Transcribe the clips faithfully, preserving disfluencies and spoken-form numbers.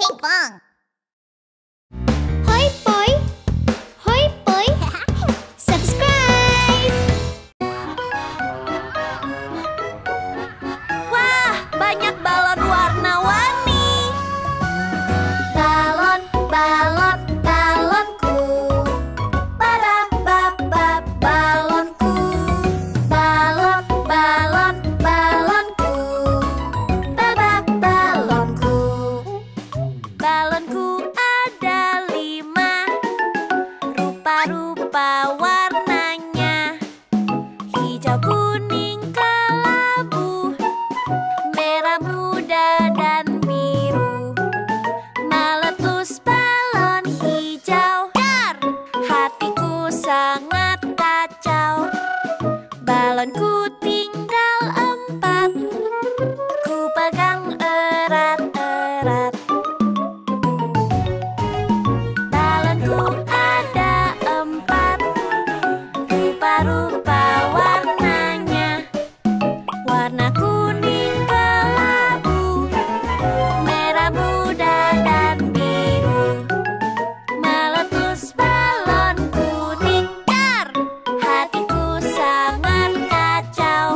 Pinkfong. Hoi poi, hoi poi, subscribe. Wah, banyak balon warna-warni. Balon, balon, balonku. Ba-ba-ba-ba, balonku. Balon, balon, balonku. Ba-ba-balonku. Balonku ada lima, rupa-rupa warnanya. Hijau, kuning, kelabu, merah muda, dan biru. Meletus balon hijau, dar! Hatiku sangat kacau. Balonku tinggal empat, ku pegang erat-erat. Balonku ada empat, rupa-rupa warnanya. Warna kuning, kelabu, merah muda, dan biru. Meletus balon kuning, dar! Hatiku sangat kacau.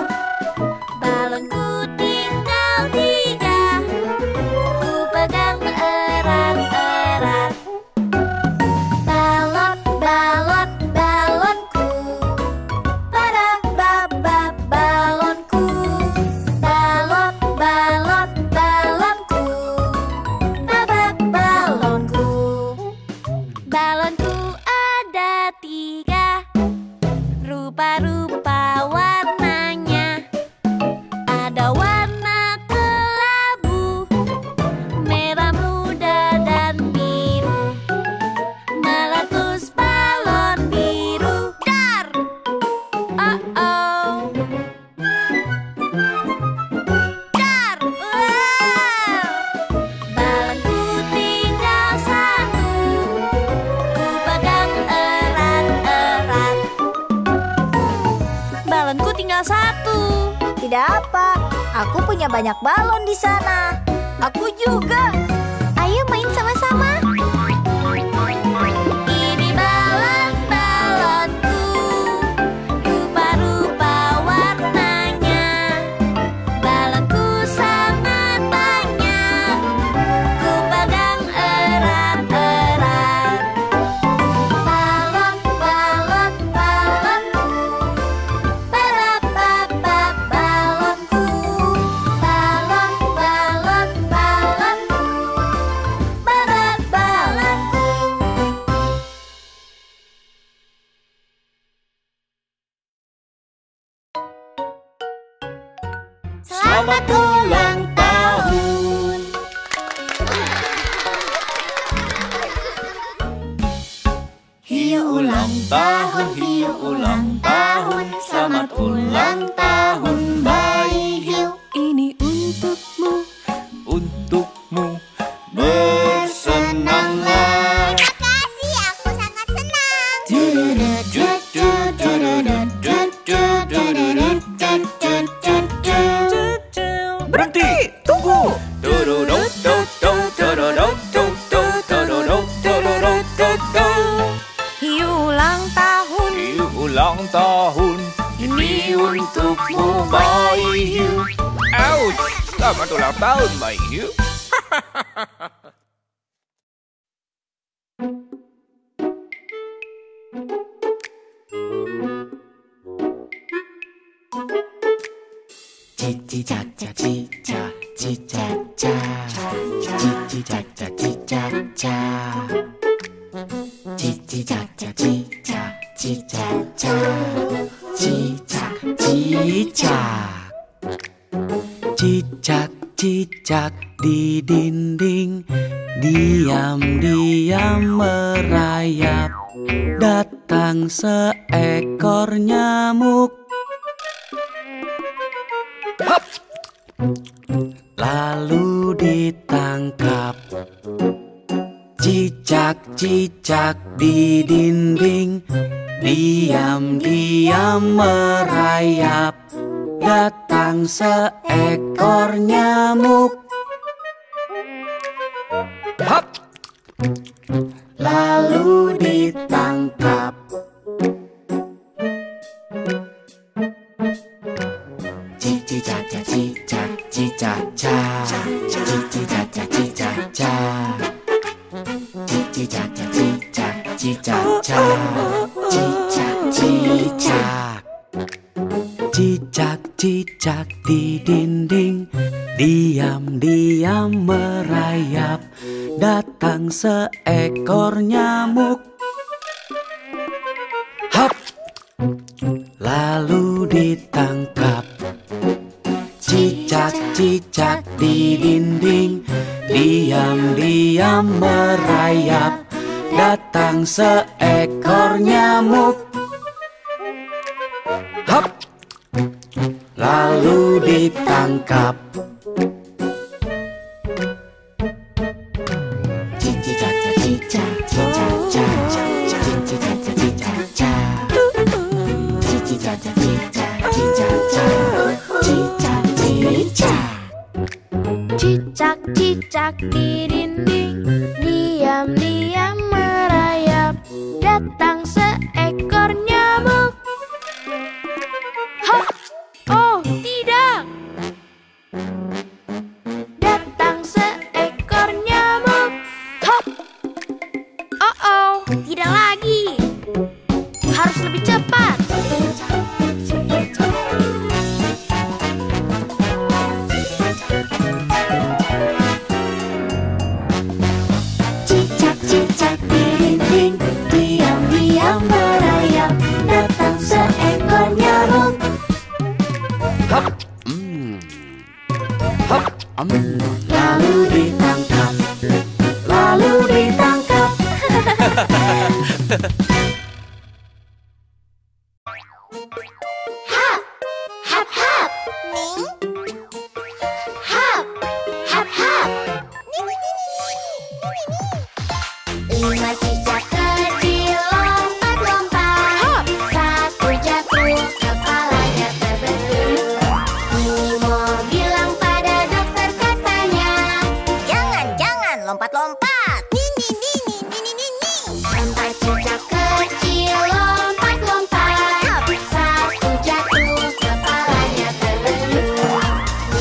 Balonku tinggal tiga, ku pegang erat-erat. Balon, balon, balonku. Ba-ba-ba-ba, balonku. Balon, balon, balonku. Ba-ba-balonku. Balonku ada tiga, rupa-rupa warnanya. Ada warna kelabu, merah muda, dan biru. Meletus balon biru, dar! Oh-oh, dar! Wow! Balonku tinggal satu, ku pegang erat-erat. Balonku tinggal satu. Tidak apa, aku punya banyak balon di sana. Aku juga. Ayo main sama-sama. Ini balon-balonku, rupa-rupa warnanya. Balonku sangat banyak, ku pegang erat-erat. Balon, balon, balonku. Ba-ba-ba-ba, balonku. Balon, balon, balonku. Ba-ba-balonku. Selamat ulang tahun. Hiu ulang tahun, hiu ulang tahun, selamat ulang tahun bayi hiu. Ini untukmu, untukmu bersenanglah. Makasih, aku sangat senang. Berhenti, tunggu. Hiu ulang tahun, Hiu ulang tahun, ini untukmu bayi hiu. Ouch, selamat ulang tahun bayi hiu. Cicak, cicak, cicak, cicak, cicak, cicak. Cicak, cicak, cicak, cicak, cicak. Cicak, cicak di dinding, diam-diam merayap. Datang seekor nyamuk. Hap! Lalu ditangkap. Cicak, cicak di dinding, diam-diam merayap. Datang seekor nyamuk. Hop. Lalu ditangkap. Cicak, cicak, cicak, cicak, cicak, cicak, cicak. Cicak, cicak, cicak, cicak, cicak. Cicak, cicak di dinding, diam-diam merayap. Datang seekor nyamuk. Hap. Lalu ditangkap. Cicak, cicak di dinding, diam-diam merayap. Datang seekor nyamuk. Hap. Lalu ditangkap. Cicak, cicak, cicak, cicak, cicak, cicak, cicak, cicak, cicak. Cicak, cicak di dinding, diam-diam merayap. Datang seekor nyamuk. Hop. Oh, tidak. Datang seekor nyamuk. Hop. Oh, oh, tidak lagi. Harus lebih cepat. Lalu ditangkap, lalu ditangkap. Hap, hap, hap, ning. Hap, hap, hap, ning, ning, ning. Lima cicak kecil lompat-lompat. Hap. Satu jatuh, kepalanya terbentur. Nemo bilang pada dokter, katanya jangan, jangan lompat-lompat.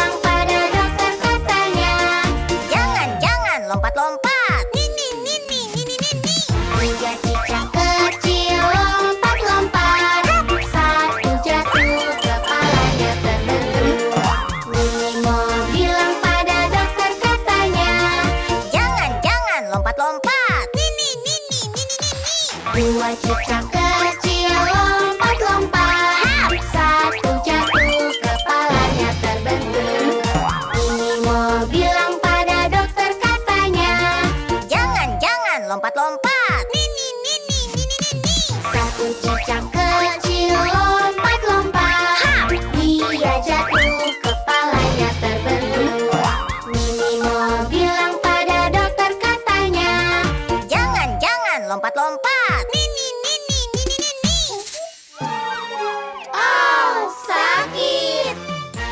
Nini, nini, nini, nini. Empat cicak kecil lompat-lompat. Satu jatuh, kepalanya terbentur. Nemo bilang pada dokter, katanya jangan, jangan lompat-lompat. Nini, nini, nini, nini. Tiga cicak kecil lompat-lompat. Satu jatuh, kepalanya terbentur. Nemo bilang pada dokter, katanya jangan, jangan lompat-lompat. Nini, nini, nini, nini. Dua cicak kecil lompat-lompat. Satu jatuh, kepalanya terbentur. Nemo bilang pada dokter, katanya jangan, jangan lompat-lompat. Nini, nini, nini, nini. Satu cicak kecil lompat-lompat. Dia jatuh, kepalanya terbentur. Nemo bilang pada dokter, katanya jangan, jangan lompat-lompat. Nini, nini, nini, nini. Oh, sakit.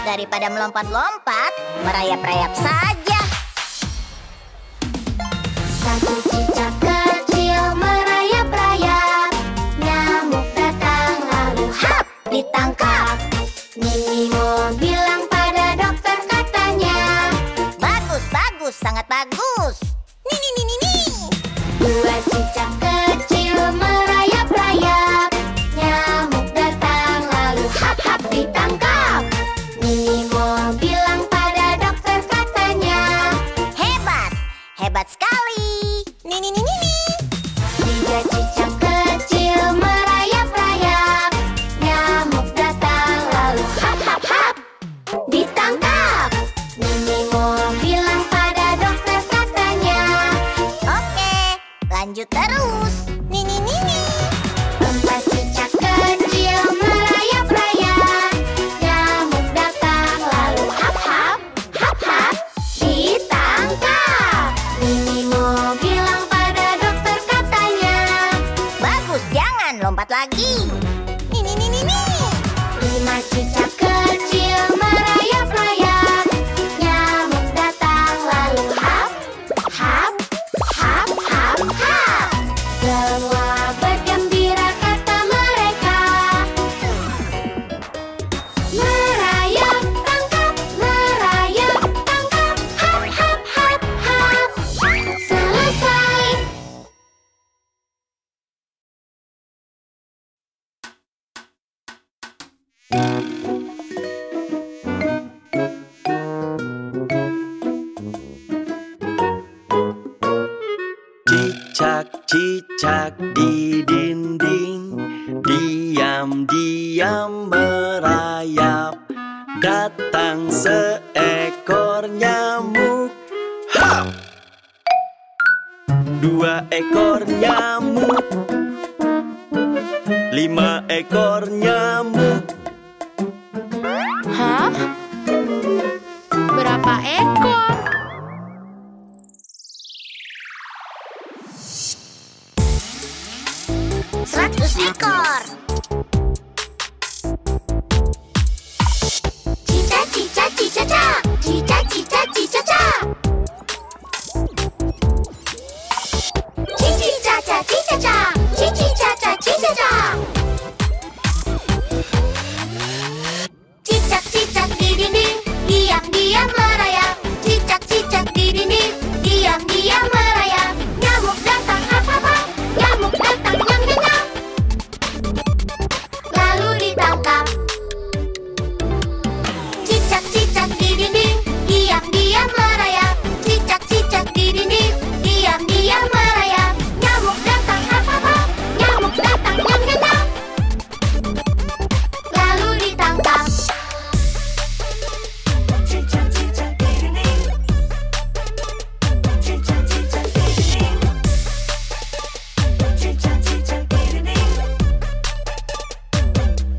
Daripada melompat-lompat, merayap-rayap saja. Satu cicak kecil merayap-rayap. Nyamuk datang lalu hap, ditangkap. Nemo bilang pada dokter, katanya bagus, bagus, sangat bagus. Nini, nini, nini. Dua cicak kecil merayap-rayap. Nyamuk datang lalu hap-hap, ditangkap. Nemo bilang pada dokter, katanya hebat, hebat sekali. Nini, nini, nini. Tiga cicak kecil merayap-rayap. Nyamuk datang lalu hap, hap, hap, ditangkap. Nemo bilang pada dokter, katanya oke, lanjut terus. Nini, nini. Empat cicak kecil merayap-rayap. Nyamuk datang lalu hap-hap, hap-hap, ditangkap. Nemo bilang pada dokter, katanya bagus, jangan lompat lagi. Nini, nini, nini. Lima cicak kecil merayap-rayap. Nyamuk datang lalu hap, Cicak di dinding, diam-diam merayap. Datang seekor nyamuk, hap! Dua ekor nyamuk, lima ekor nyamuk. Hah? Berapa ekor? Seratus ekor. Cicak, cicak, cicak, cicak, cicak, cicak. Cici caca, cici caca, cici caca, cici caca. Cicak, cicak di dinding, diam diam merayap. Cicak, cicak di dinding, diam diam merayap. Nyamuk datang apa apa? Nyamuk datang nyam nyam nyam. Lalu ditangkap. Cicak, cicak di dinding, diam diam merayap. Cicak, cicak di dinding, diam diam merayap. Nyamuk datang apa apa? Nyamuk datang nyam nyam nyam. Lalu ditangkap. Cicak, cicak di dinding. Cicak, cicak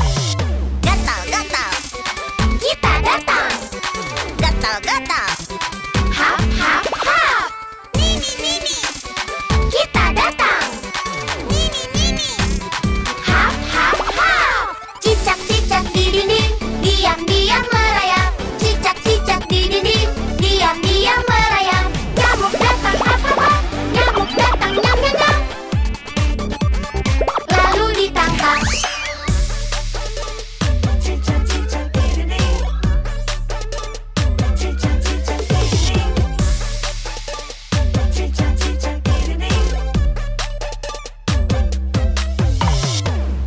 di dinding. Cicak, cicak di dinding. Gatal, gatal. Kita datang. Gatal, gatal. Hap, hap, hap. Nini, nini. Kita datang. Nini, nini. Hap, hap, hap. Cicak, cicak di dinding, diam diam merayap. Cicak, cicak di dinding, diam diam merayap. Nyamuk datang apa apa? Nyamuk datang nyam nyam nyam. Lalu ditangkap. Cicak, cicak di dinding. Cicak, cicak di dinding. Cicak, cicak di dinding.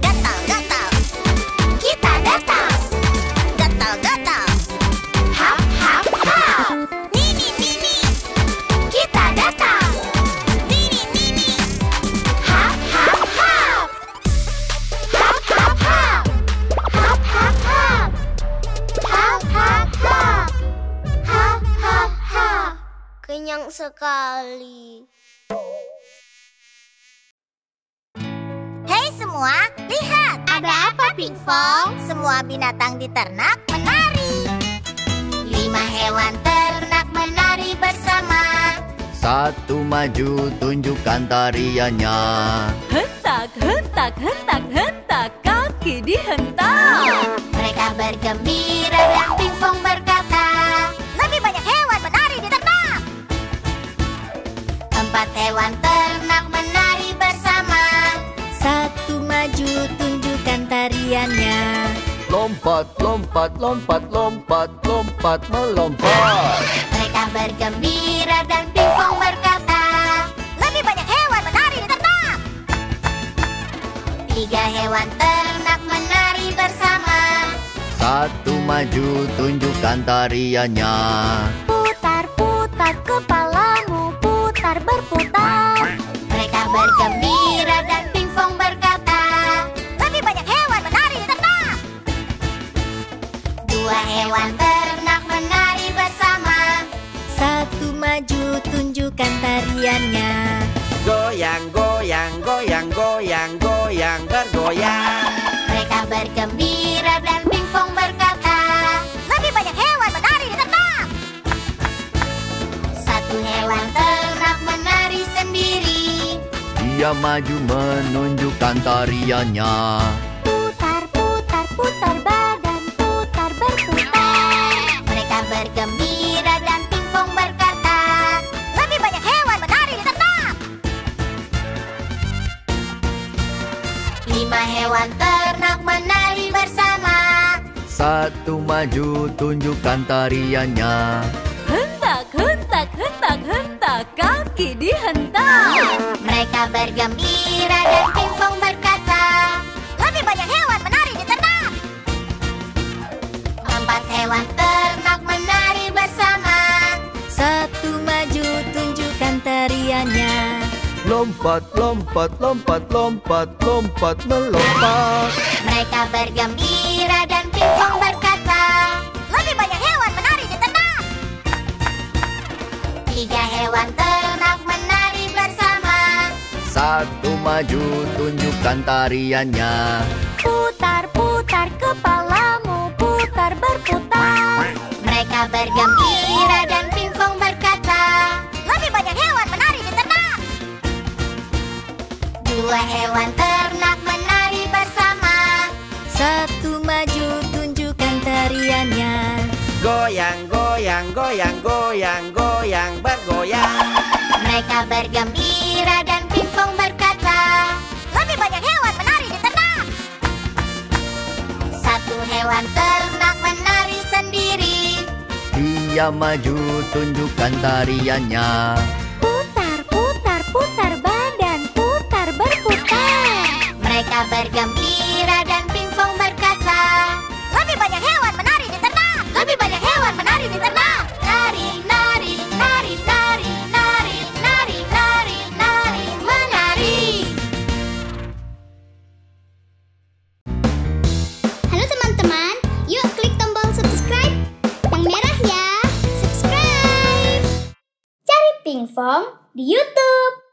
Gatal, gatal. Kita datang. Gatal, gatal. Hap, hap, hap. Nini, nini. Kita datang. Nini, nini. Hap, hap, hap. Hap, hap, hap. Hap, hap, hap. Hap, hap, hap. Hap, hap, hap. Kenyang sekali. Hei semua, lihat! Ada apa, Pinkfong? Semua binatang di ternak menari. Lima hewan ternak menari bersama. Satu maju tunjukkan tariannya. Hentak, hentak, hentak, hentak, kaki dihentak. Mereka bergembira dan Pinkfong berkata, Lebih banyak hewan menari di ternak. Empat hewan ternak menari bersama. Satu maju tunjukkan tariannya. Lompat, lompat, lompat, lompat, lompat, melompat. Mereka bergembira dan Pinkfong berkata, Lebih banyak hewan menari di ternak. Tiga hewan ternak menari bersama. Satu maju tunjukkan tariannya. Putar, putar kepalamu, putar berputar. Mereka bergembira dan Pinkfong berkata, Lebih banyak hewan menari di ternak. Dua hewan ternak menari bersama. Satu maju tunjukkan tariannya. Goyang, goyang, goyang, goyang, goyang, bergoyang. Mereka bergembira dan Pinkfong berkata, Lebih banyak hewan menari di ternak. Satu hewan ternak menari sendiri. Dia maju menunjukkan tariannya. Putar, putar, putar badan, putar berputar. Mereka bergembira dan Pinkfong berkata, Lebih banyak hewan menari di ternak. Lima hewan ternak menari bersama. Satu maju tunjukkan tariannya. Hentak, hentak, hentak, hentak, kaki dihentak. Mereka bergembira dan Pinkfong berkata, Lebih banyak hewan menari di ternak. lompat, lompat, lompat, lompat, lompat, melompat. Mereka bergembira dan Pinkfong berkata, lebih banyak hewan menari di ternak. Tiga hewan ternak menari bersama. Satu maju, tunjukkan tariannya. Putar, putar kepalamu, putar berputar. Mereka bergembira dan Pinkfong berkata, lebih banyak hewan menari di ternak. Dua hewan ternak menari bersama. Satu maju, tunjukkan tariannya. Goyang, goyang, goyang, goyang, goyang, bergoyang. Mereka bergembira dan Pinkfong berkata, lebih banyak hewan menari di ternak. Satu hewan ternak menari sendiri. Dia maju, tunjukkan tariannya. Putar, putar, putar badan, putar berputar. Mereka bergembira dan Pinkfong berkata, lebih banyak hewan menari di ternak. Lebih banyak hewan menari di ternak. Nari, nari, nari, nari, nari, nari, nari, nari, menari. Halo teman-teman, yuk klik tombol subscribe yang merah ya. Pinkfong di YouTube.